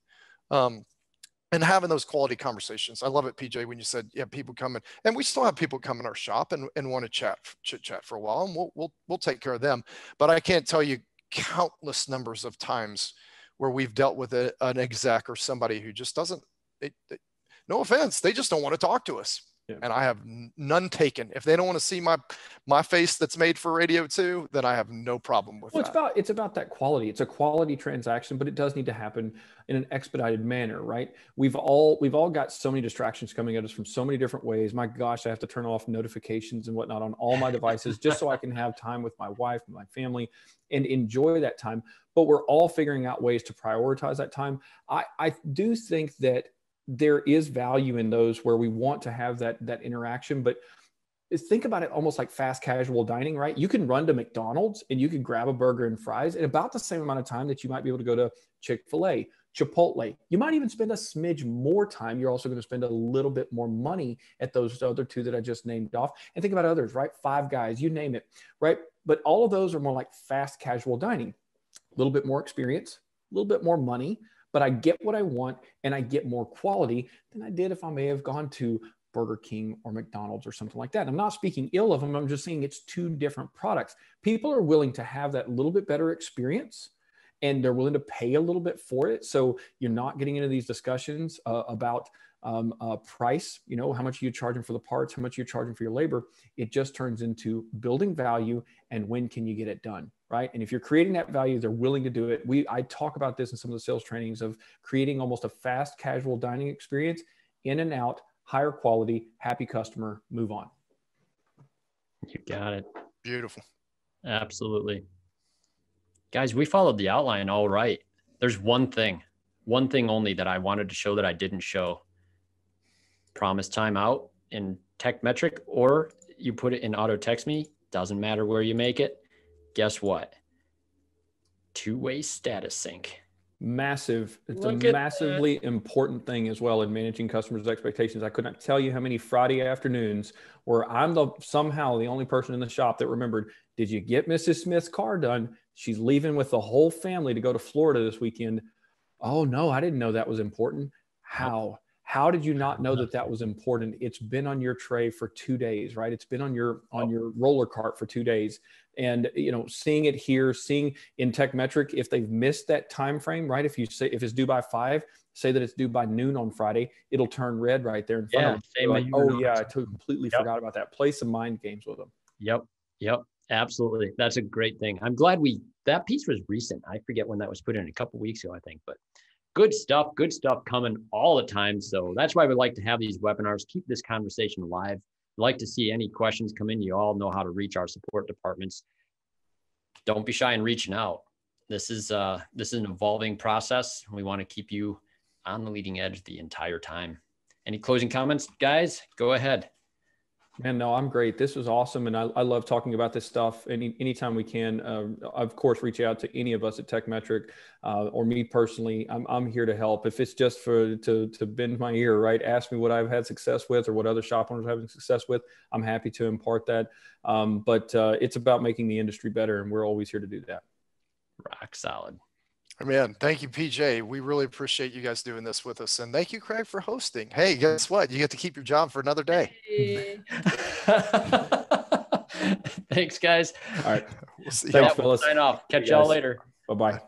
And having those quality conversations. I love it, PJ, when you said, yeah, people come in, and we still have people come in our shop and want to chit chat for a while, and we'll take care of them. But I can't tell you countless numbers of times where we've dealt with an exec or somebody who just doesn't, no offense, they just don't want to talk to us. Yeah. And I have none taken. If they don't want to see my face that's made for Radio 2, then I have no problem with that. It's about that quality. It's a quality transaction, but it does need to happen in an expedited manner, right? We've all got so many distractions coming at us from so many different ways. My gosh, I have to turn off notifications and whatnot on all my devices just so I can have time with my wife and my family and enjoy that time. But we're all figuring out ways to prioritize that time. I do think that there is value in those where we want to have that interaction, but think about it almost like fast casual dining, right? You can run to McDonald's and you can grab a burger and fries in about the same amount of time that you might be able to go to Chick-fil-A, Chipotle. You might even spend a smidge more time. You're also going to spend a little bit more money at those other two that I just named off. And think about others, right? Five Guys, you name it, right? But all of those are more like fast casual dining, a little bit more experience, a little bit more money, but I get what I want and I get more quality than I did if I may have gone to Burger King or McDonald's or something like that. I'm not speaking ill of them. I'm just saying it's two different products. People are willing to have that little bit better experience, and they're willing to pay a little bit for it. So you're not getting into these discussions about price, you know, how much are you charging for the parts, how much you're charging for your labor. It just turns into building value and when can you get it done, right? And if you're creating that value, they're willing to do it. I talk about this in some of the sales trainings of creating almost a fast casual dining experience, in and out, higher quality, happy customer, move on. You got it. Beautiful. Absolutely. Guys, we followed the outline all right. There's one thing one thing only that I wanted to show that I didn't show. Promise timeout in Tekmetric, or you put it in autotext.me, doesn't matter where you make it. Guess what? Two-way status sync. Massive. It's a massively important thing as well in managing customers' expectations. I could not tell you how many Friday afternoons where I'm somehow the only person in the shop that remembered, did you get Mrs. Smith's car done? She's leaving with the whole family to go to Florida this weekend. Oh no, I didn't know that was important. How did you not know that that was important? It's been on your tray for 2 days, right? It's been on your roller cart for 2 days. And you know, seeing it here, seeing in Tekmetric, if they've missed that time frame, right? If you say if it's due by 5, say that it's due by noon on Friday, it'll turn red right there in front of you. Like, oh yeah, I completely forgot about that. Play some mind games with them. Yep. Yep. Absolutely. That's a great thing. I'm glad that piece was recent. I forget when that was put in, a couple of weeks ago, I think, but good stuff coming all the time. So that's why we like to have these webinars, keep this conversation alive. We'd like to see any questions come in. You all know how to reach our support departments. Don't be shy in reaching out. This is an evolving process. We want to keep you on the leading edge the entire time. Any closing comments, guys? Go ahead. Man, no, I'm great. This was awesome. And I love talking about this stuff. Anytime we can, of course, reach out to any of us at Tekmetric or me personally. I'm here to help. If it's just to bend my ear, right? Ask me what I've had success with or what other shop owners are having success with. I'm happy to impart that. But it's about making the industry better. And we're always here to do that. Rock solid. Man, thank you, PJ. We really appreciate you guys doing this with us. And thank you, Craig, for hosting. Hey, guess what? You get to keep your job for another day. Hey. Thanks, guys. All right. We'll see you. Thanks, Phyllis. Sign off. Catch y'all later. Bye-bye.